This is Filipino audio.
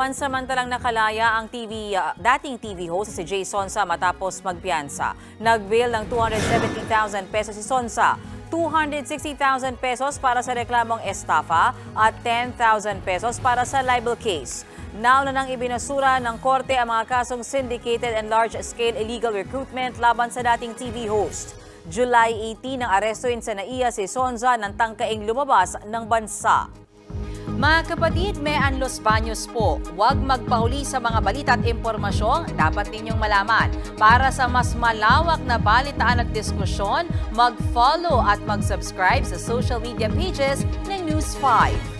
Pansamantalang nakalaya ang dating TV host si Jay Sonza matapos magpiyansa. Nag-bail ng 270,000 pesos si Sonza, 260,000 pesos para sa reklamong estafa at 10,000 pesos para sa libel case. Nauna nang ibinasura ng korte ang mga kasong syndicated and large-scale illegal recruitment laban sa dating TV host. July 18 nang arestuin sa NAIA si Sonza ng tangkaing lumabas ng bansa. Mga kapatid, Mang Lolos Banyos po. Huwag magpahuli sa mga balita at impormasyong dapat ninyong malaman. Para sa mas malawak na balitaan at diskusyon, mag-follow at mag-subscribe sa social media pages ng News 5.